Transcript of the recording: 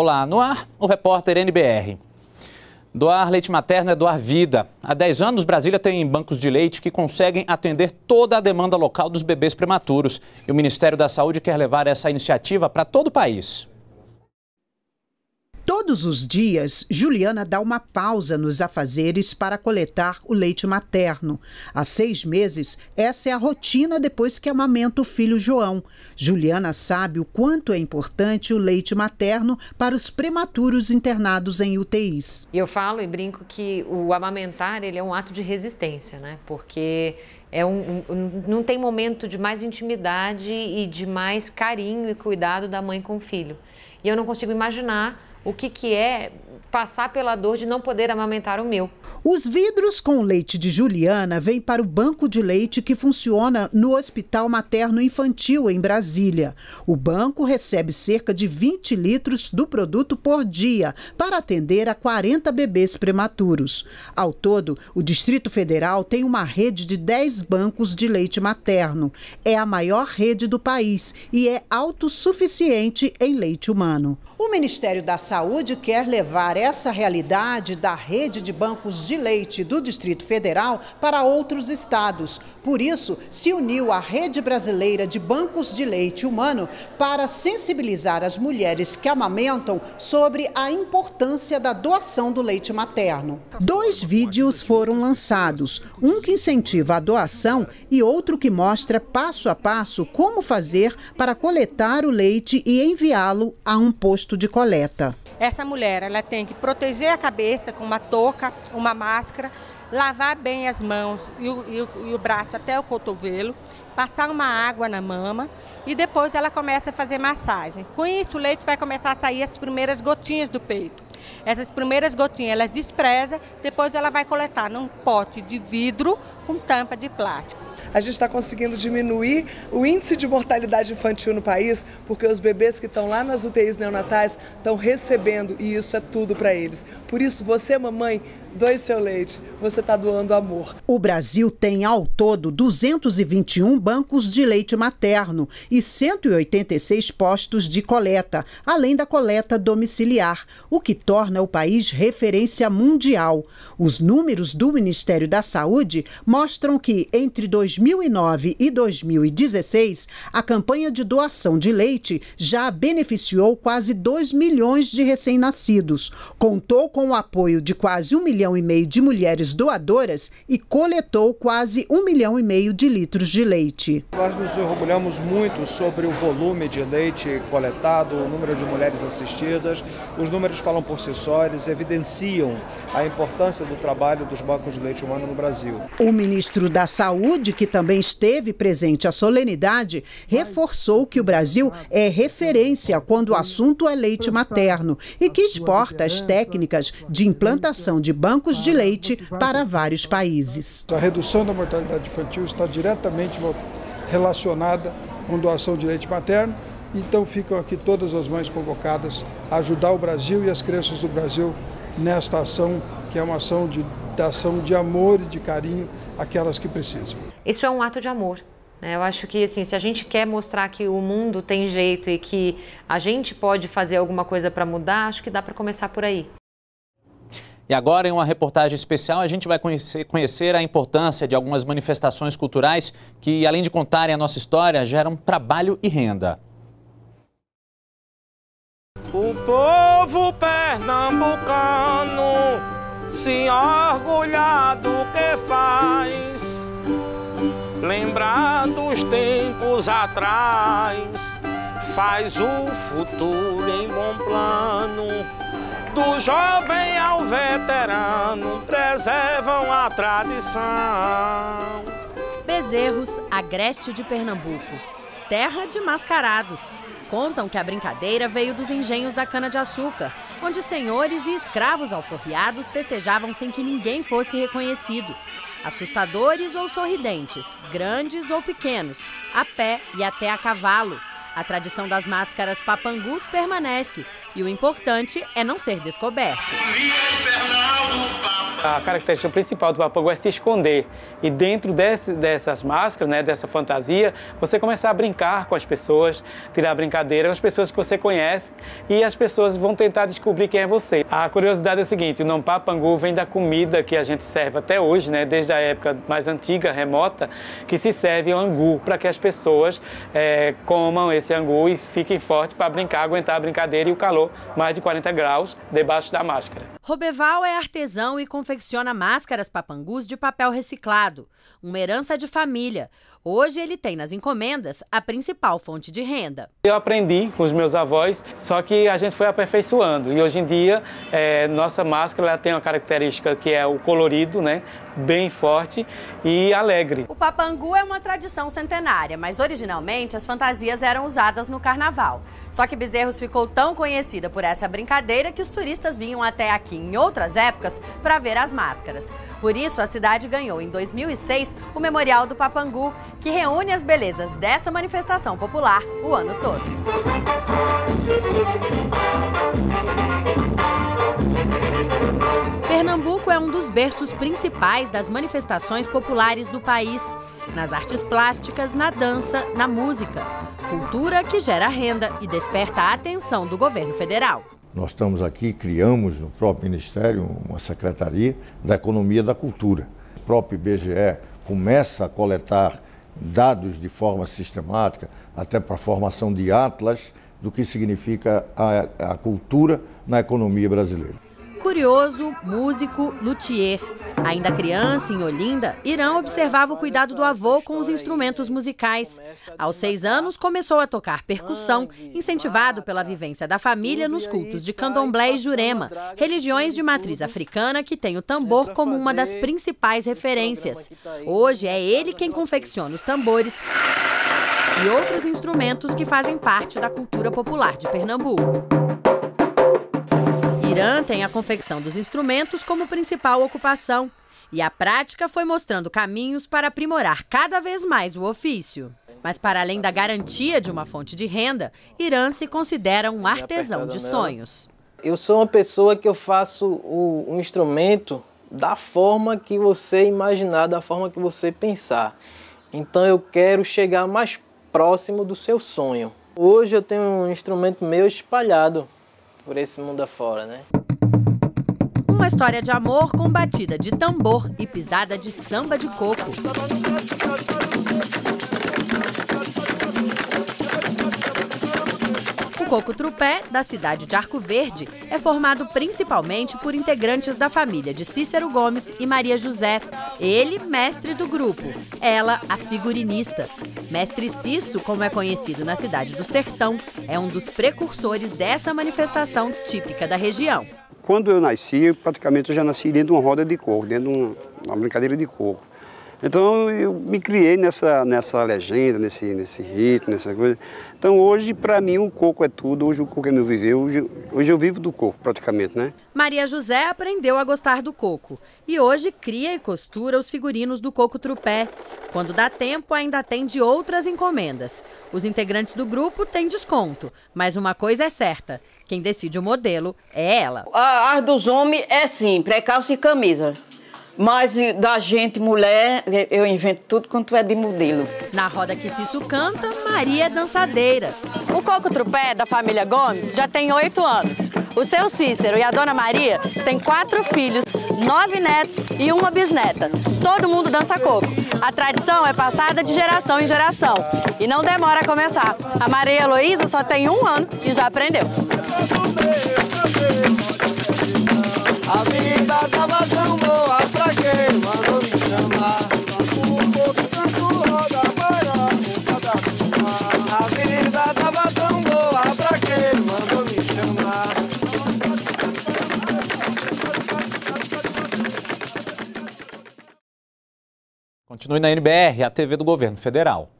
Olá, no ar, o repórter NBR. Doar leite materno é doar vida. Há 10 anos, Brasília tem bancos de leite que conseguem atender toda a demanda local dos bebês prematuros. E o Ministério da Saúde quer levar essa iniciativa para todo o país. Todos os dias, Juliana dá uma pausa nos afazeres para coletar o leite materno. Há 6 meses, essa é a rotina depois que amamenta o filho João. Juliana sabe o quanto é importante o leite materno para os prematuros internados em UTIs. Eu falo e brinco que o amamentar ele é um ato de resistência, né? Porque não tem momento de mais intimidade e de mais carinho e cuidado da mãe com o filho. E eu não consigo imaginar o que é passar pela dor de não poder amamentar o meu. Os vidros com o leite de Juliana vêm para o banco de leite que funciona no Hospital Materno Infantil em Brasília. O banco recebe cerca de 20 litros do produto por dia para atender a 40 bebês prematuros. Ao todo, o Distrito Federal tem uma rede de 10 bancos de leite materno. É a maior rede do país e é autossuficiente em leite humano. O Ministério da Saúde quer levar essa realidade da rede de bancos de leite do Distrito Federal para outros estados. Por isso, se uniu à Rede Brasileira de Bancos de Leite Humano para sensibilizar as mulheres que amamentam sobre a importância da doação do leite materno. 2 vídeos foram lançados, um que incentiva a doação e outro que mostra passo a passo como fazer para coletar o leite e enviá-lo a um posto de coleta. Essa mulher, ela tem que proteger a cabeça com uma touca, uma máscara, lavar bem as mãos e o braço até o cotovelo, passar uma água na mama e depois ela começa a fazer massagem. Com isso, o leite vai começar a sair as primeiras gotinhas do peito. Essas primeiras gotinhas, ela despreza, depois ela vai coletar num pote de vidro com tampa de plástico. A gente está conseguindo diminuir o índice de mortalidade infantil no país, porque os bebês que estão lá nas UTIs neonatais estão recebendo, e isso é tudo para eles. Por isso, você, mamãe, doe seu leite, você está doando amor. O Brasil tem ao todo 221 bancos de leite materno e 186 postos de coleta, além da coleta domiciliar, o que torna o país referência mundial. Os números do Ministério da Saúde mostram que, entre 2009 e 2016, a campanha de doação de leite já beneficiou quase 2 milhões de recém-nascidos. Contou com o apoio de quase 1,5 milhão de mulheres doadoras e coletou quase 1,5 milhão de litros de leite. Nós nos orgulhamos muito sobre o volume de leite coletado, o número de mulheres assistidas. Os números falam por si só, eles evidenciam a importância do trabalho dos bancos de leite humano no Brasil. O ministro da Saúde, que também esteve presente à solenidade, reforçou que o Brasil é referência quando o assunto é leite materno e que exporta as técnicas de implantação de bancos de leite para vários países. A redução da mortalidade infantil está diretamente relacionada com doação de leite materno, então ficam aqui todas as mães convocadas a ajudar o Brasil e as crianças do Brasil nesta ação, que é uma ação de amor e de carinho àquelas que precisam. Isso é um ato de amor. Eu acho que, assim, se a gente quer mostrar que o mundo tem jeito e que a gente pode fazer alguma coisa para mudar, acho que dá para começar por aí. E agora, em uma reportagem especial, a gente vai conhecer a importância de algumas manifestações culturais que, além de contarem a nossa história, geram trabalho e renda. O povo pernambucano se orgulha do que faz, lembrar dos tempos atrás, faz o futuro em bom plano. Do jovem ao veterano, preservam a tradição. Bezerros, agreste de Pernambuco. Terra de mascarados. Contam que a brincadeira veio dos engenhos da cana-de-açúcar, onde senhores e escravos alforriados festejavam sem que ninguém fosse reconhecido. Assustadores ou sorridentes, grandes ou pequenos, a pé e até a cavalo. A tradição das máscaras papangus permanece e o importante é não ser descoberto. A característica principal do papangu é se esconder. E dentro dessas máscaras, né, dessa fantasia, você começar a brincar com as pessoas, tirar brincadeira com as pessoas que você conhece, e as pessoas vão tentar descobrir quem é você. A curiosidade é a seguinte: o nome papangu vem da comida que a gente serve até hoje, né, desde a época mais antiga, remota, que se serve o angu, para que as pessoas comam esse angu e fiquem fortes para brincar, aguentar a brincadeira e o calor, mais de 40 graus, debaixo da máscara. Roberval é artesão e confecciona máscaras papangus de papel reciclado, uma herança de família. Hoje ele tem nas encomendas a principal fonte de renda. Eu aprendi com os meus avós, só que a gente foi aperfeiçoando. E hoje em dia, nossa máscara ela tem uma característica que é o colorido, né? Bem forte e alegre. O papangu é uma tradição centenária, mas originalmente as fantasias eram usadas no carnaval. Só que Bezerros ficou tão conhecida por essa brincadeira que os turistas vinham até aqui em outras épocas para ver as máscaras. Por isso, a cidade ganhou em 2006 o Memorial do Papangu, que reúne as belezas dessa manifestação popular o ano todo. Pernambuco é um dos berços principais das manifestações populares do país, nas artes plásticas, na dança, na música. Cultura que gera renda e desperta a atenção do governo federal. Nós estamos aqui, criamos no próprio Ministério uma Secretaria da Economia e da Cultura. O próprio IBGE começa a coletar dados de forma sistemática, até para a formação de atlas, do que significa a cultura na economia brasileira. Curioso, músico, luthier. Ainda criança, em Olinda, Irã observava o cuidado do avô com os instrumentos musicais. Aos 6 anos, começou a tocar percussão, incentivado pela vivência da família nos cultos de candomblé e jurema, religiões de matriz africana que tem o tambor como uma das principais referências. Hoje é ele quem confecciona os tambores e outros instrumentos que fazem parte da cultura popular de Pernambuco. Irã tem a confecção dos instrumentos como principal ocupação. E a prática foi mostrando caminhos para aprimorar cada vez mais o ofício. Mas para além da garantia de uma fonte de renda, Irã se considera um artesão de sonhos. Eu sou uma pessoa que eu faço o instrumento da forma que você imaginar, da forma que você pensar. Então eu quero chegar mais próximo do seu sonho. Hoje eu tenho um instrumento meu espalhado por esse mundo afora, né? Uma história de amor com batida de tambor e pisada de samba de coco. O coco trupé, da cidade de Arcoverde, é formado principalmente por integrantes da família de Cícero Gomes e Maria José. Ele, mestre do grupo, ela, a figurinista. Mestre Cício, como é conhecido na cidade do Sertão, é um dos precursores dessa manifestação típica da região. Quando eu nasci, praticamente eu já nasci dentro de uma roda de coco, dentro de uma brincadeira de coco. Então eu me criei nessa legenda, nesse ritmo, nessa coisa. Então hoje, para mim, o coco é tudo, hoje o coco é meu viver, hoje eu vivo do coco praticamente, né? Maria José aprendeu a gostar do coco e hoje cria e costura os figurinos do coco trupé. Quando dá tempo, ainda atende outras encomendas. Os integrantes do grupo têm desconto, mas uma coisa é certa: quem decide o modelo é ela. A arte dos homens é sim, pré-calça e camisa. Mas da gente, mulher, eu invento tudo quanto é de modelo. Na roda que Cício canta, Maria é dançadeira. O coco trupé da família Gomes já tem 8 anos. O seu Cícero e a dona Maria têm 4 filhos, 9 netos e 1 bisneta. Todo mundo dança coco. A tradição é passada de geração em geração. E não demora a começar. A Maria Heloísa só tem 1 ano e já aprendeu. A menina tava tão boa, pra quem mandou me chamar? Um pouco tanto roda, para nunca dá. A menina tava tão boa, pra quem mandou me chamar? Continue na NBR, a TV do Governo Federal.